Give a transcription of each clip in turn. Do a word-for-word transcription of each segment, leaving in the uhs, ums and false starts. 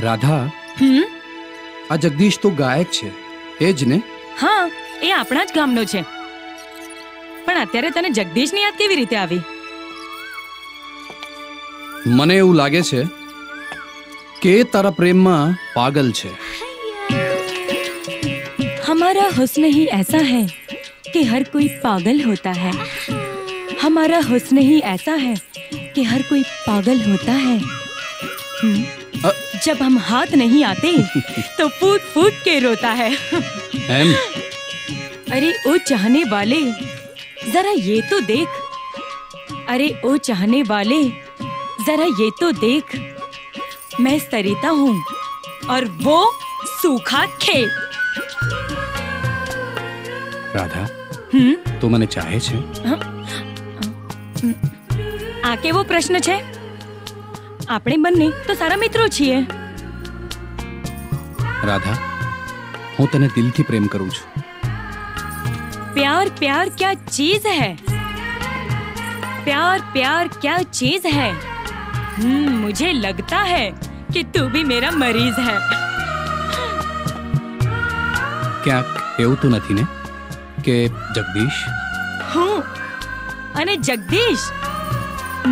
राधा हम्म आ जगदीश तो गायक छे ए ज ने? हाँ ए आपणा ज गामनो छे पण अत्यारे तने जगदीश ने याद केवी रीते आवी? मने एवुं लागे छे के तारा प्रेम में पागल छे। हमारा हुस्न ही ऐसा है कि हर कोई पागल होता है। हमारा हुस्न ही ऐसा है कि हर कोई पागल होता है। आ, जब हम हाथ नहीं आते तो फूट फूट के रोता है। एम? अरे ओ चाहने वाले जरा ये तो देख, अरे ओ चाहने वाले जरा ये तो देख, मैं सरिता हूँ और वो सूखा खेत। राधा हम्म तो मने चाहे छे? आके वो प्रश्न छे? आपणे बन्ने तो सारा मित्रो छीए। राधा हूँ तने दिल थी प्रेम करू छू। प्यार प्यार क्या चीज है, प्यार प्यार क्या चीज है। हम्म मुझे लगता है कि तू भी मेरा मरीज है। क्या એવું તો નથી ને કે જગદીશ હું અને જગદીશ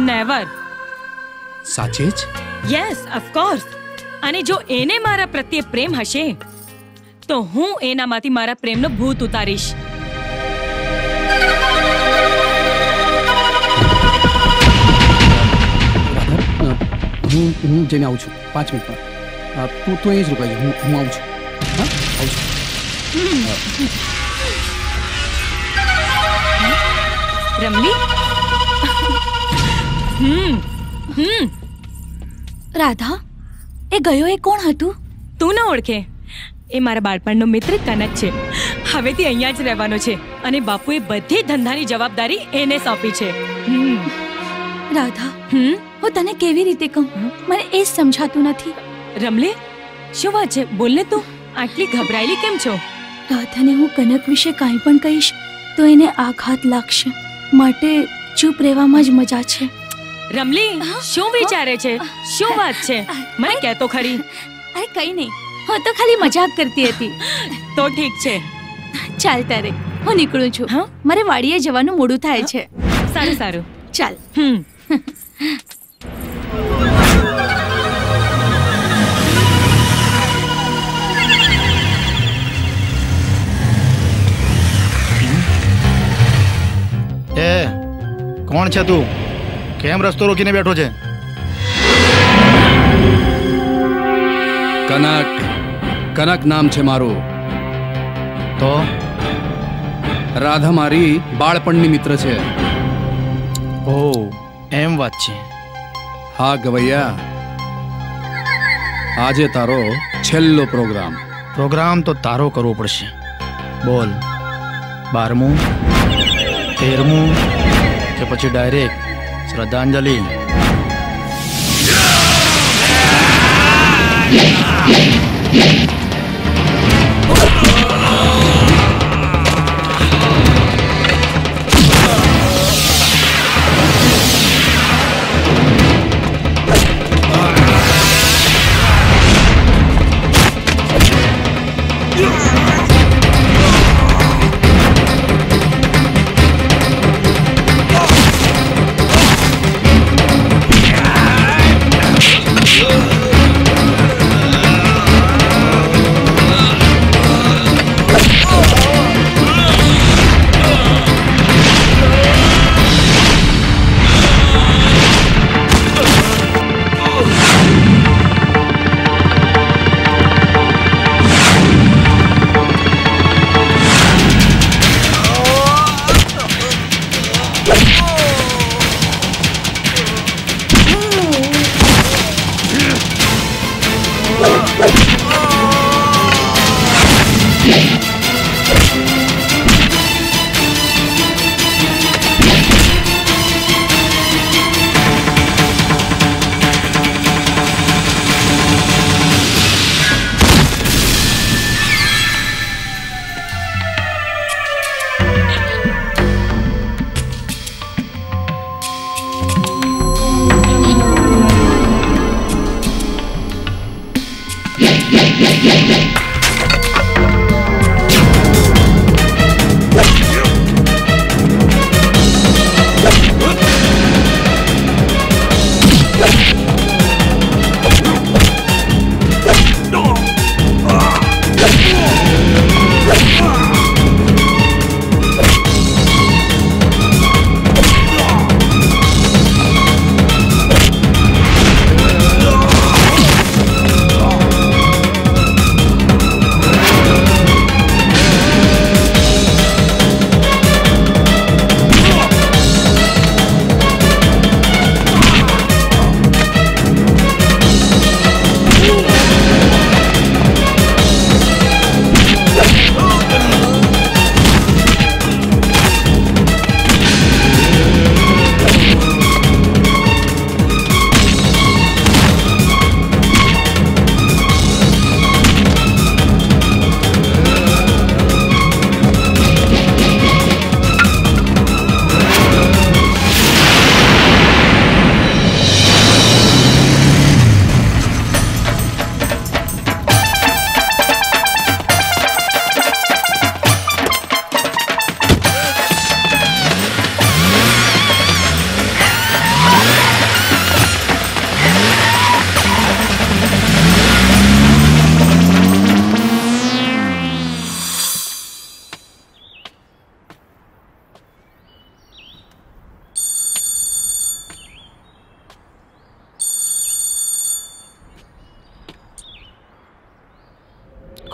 નેવર? સાચે જ? Yes of course. અને જો એને મારા પ્રત્યે પ્રેમ હશે તો હું એનામાંથી મારા પ્રેમનો ભૂત ઉતારીશ। હું હું જઈને આવું છું પાંચ મિનિટમાં। તું તો એ જ રોકાઈ જા, હું આવું છું। હા આવું છું। रमली हम्म हम्म राधा ए गयो ए कोण हतु? तू ना ओळखे, ए मारा बाळपणनो मित्र कनक छे। हवेथी अहींया ज રહેવાનો छे અને બાપુએ બધી ધંધાની જવાબદારી એને સોંપી છે। हम्म राधा हम्म હું તને કેવી રીતે કહું, મને એ સમજાતું નથી। રમલી શું વાત છે, બોલને તું આટલી ગભરાયેલી કેમ છો? રાધાને હું કનક વિશે કાંઈ પણ કહીશ તો એને આઘાત લાગશે, માટે ચૂપ રહેવામાં જ મજા છે। રમલી શું વિચારે છે, શું વાત છે, મને કહે તો ખરી। અરે કંઈ નહીં, હું તો ખાલી મજાક કરતી હતી। તો ઠીક છે, ચાલ તારે હું નીકળું છું। હા મારે વાડીએ જવાનું મોડું થાય છે। સારું સારું ચાલ। હમ ए, कौन छे तू? केम रस्तो रोकीने बैठो छे? कनक, कनक नाम छे मारू। तो राधा मारी बाळपणनी मित्र छे। ओ एम वात छे? हाँ गवैया, आजे तारो छेल्लो प्रोग्राम। प्रोग्राम तो तारो करवो पड़शे। बोल बारमू तेरमू के पछी डायरेक्ट श्रद्धांजलि?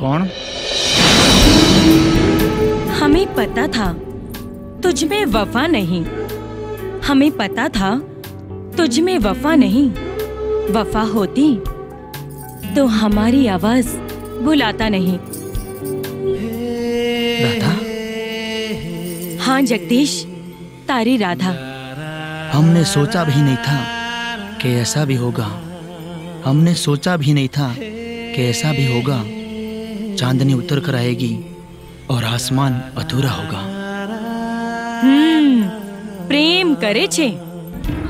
कौन? हमें पता था तुझ में वफा नहीं, हमें पता था तुझ में वफा नहीं। वफा होती तो हमारी आवाज बुलाता नहीं। राधा? हाँ जगदीश, तारी राधा। हमने सोचा भी नहीं था कि ऐसा भी होगा, हमने सोचा भी नहीं था कि ऐसा भी होगा। चांदनी उतर कर आएगी और आसमान अधूरा होगा। हम्म, प्रेम करे छे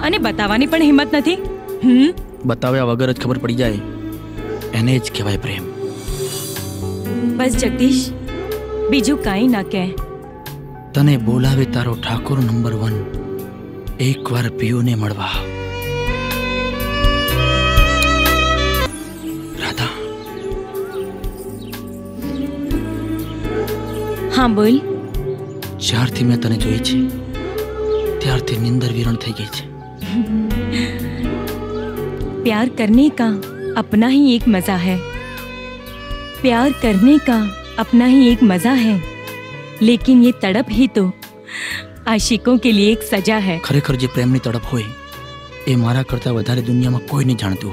अने बतावानी पण हिम्मत नथी। हम्म, बताव्या वगर ज खबर पड़ी जाए एने ज कहेवाय प्रेम। बस जगदीश, बीजू काई ना कहे। तने बोलावे तारो ठाकुर नंबर वन, एक बार पीयू ने मळवा। हाँ बोल। चार थी मैं तने जोई छे त्यार थी निंदर विरण थई गई छे। प्यार करने का अपना ही एक मजा है, प्यार करने का अपना ही एक मजा है, लेकिन ये तड़प ही तो आशिकों के लिए एक सजा है। खरेखर जे प्रेमनी तड़प होय ए मारा करता वधारे दुनिया में कोई नहीं जानतुं।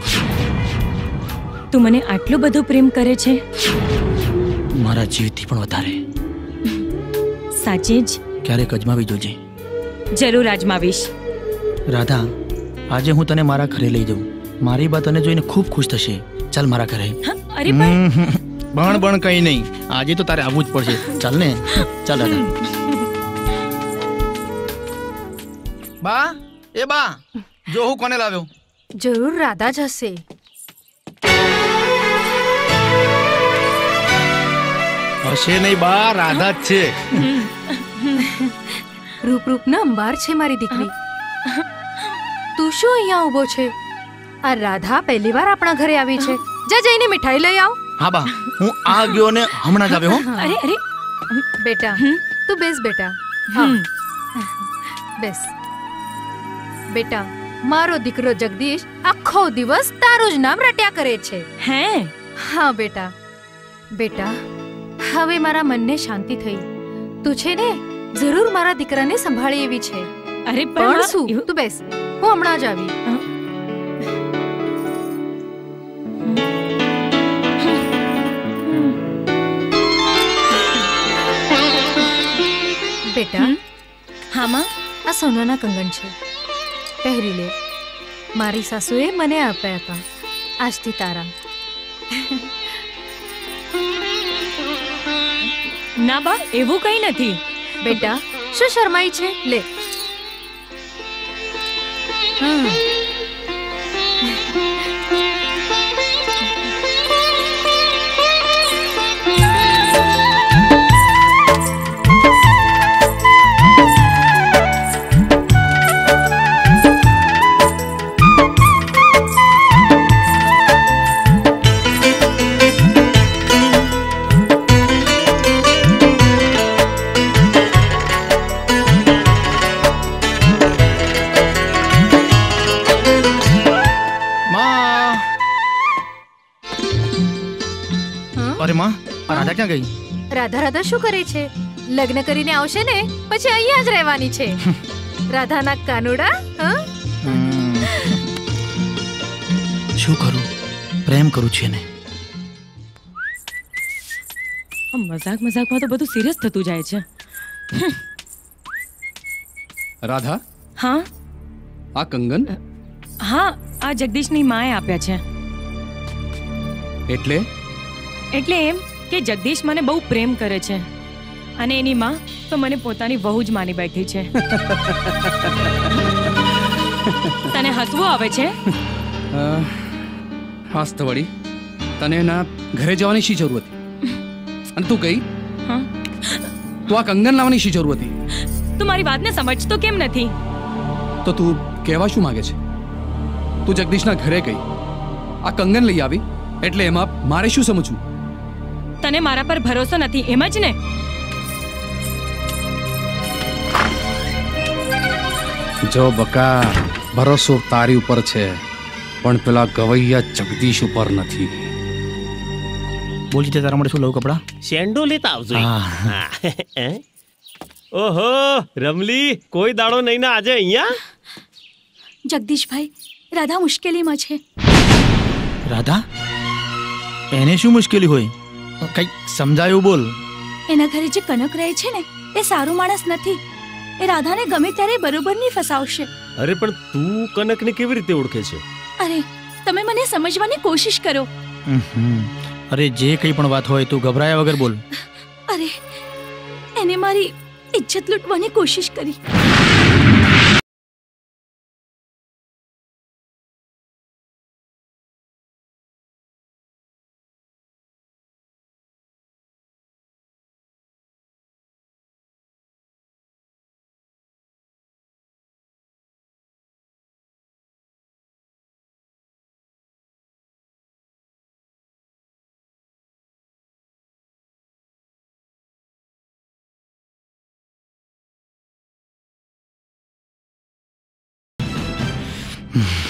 तू मने आटलो बधो प्रेम करे छे, मारा जीवथी पण वधारे। साचेज क्यारेक अजमावी जोजे। जरूर अजमावीश। राधा, आजे हूँ तने मारा घरे लई जाऊँ, मारी बात तने जोईने खूब खुश थशे। चल मारा घरे। अरे बण बण कहीं नहीं, आजे तो तारे आवुं ज पड़शे। चल ने, चल राधा। बा, ए बा, जोहू कोने लाव्यो? जरूर राधा ज हशे। हशे नहीं बा, राधा ज छे। रूप रूप ना अंबार छे मारी दीकरी। तू शो अहींया ऊभो छे? आ राधा पहली बार आपणा घरे आवी छे। जा जईने मिठाई लई आव। हां बा, हूं आ गयो ने हमणा ज आव्यो हो। अरे अरे बेटा, तू बेस बेटा। हां बेस बेटा, मारो दीकरो जगदीश आखो दिवस तारो ज नाम रट्या करे छे। है? हां बेटा। बेटा हवे मारा मन ने शांति थई। तू छे ने जरूर मारा दीकरा ने संभाळी एवी छे। अरे पण सु तू बेस, हूं हमणा ज आवी। बेटा हामा आ सोनाना कंगन छे, पहरी ले। मारी सासुए मने आप्या हता, आजथी तारा। ना बा, एवुं कई नथी। बेटा शु शर्माई छे, ले। हाँ। माँ राधा क्या गई? राधा राधा शू करे छे? लग्न करीने आवशे ने पछी अहींया ज रहेवानी छे। राधा ना कानूडा शू करू? प्रेम करू छे ने। मजाक मजाक में तो बधु सीरियस थतु जाय छे। राधा हाँ आ कंगन? हाँ आ जगदीश नी माए आप्या छे। एटले एटले एम के जगदीश मने बहु प्रेम करे छे अने एनी मां तो मने पोतानी वहू ज मानी बैठी छे। तने हसवू आवे छे? हास तो वड़ी तने ना घरे जवानी शी जरूरत अन तू गई? हाँ तू आ कंगन लावनी शी जरूरत थी? तू मारी बात ने समझ तो केम नथी? तो तू केवा शू मांगे छे? तू जगदीश ना घरे गई आ कंगन लई आवी एटले एमा मारे शू समझू? तने मारा पर भरोसा नथी एम ज ने? जो बका भरोसा तारी ऊपर छे पण पेला गवैया जगदीश ऊपर नथी। बोलजी ते तारा मडे शू लऊ कपड़ा? शेंडो लेता आवजो। हां ओहो रमली कोई दाड़ो नहीं ना आजे अहींया? जगदीश भाई राधा मुश्किली में छे। राधा एने शू मुश्किली होय? कई समझायो बोल। एना घरे जे कनक रहे छे ने ए सारू माणस नथी। ए राधा ने गमे त्यारे बरोबर नी फसावशे। अरे पण तू कनक ने केवी रीते ओळखे छे? अरे तमे मने समझवानी कोशिश करो। अरे जे कई पण बात होय तू घबराया वगर बोल। अरे एने मारी इज्जत लूटवानी कोशिश करी। Hmm.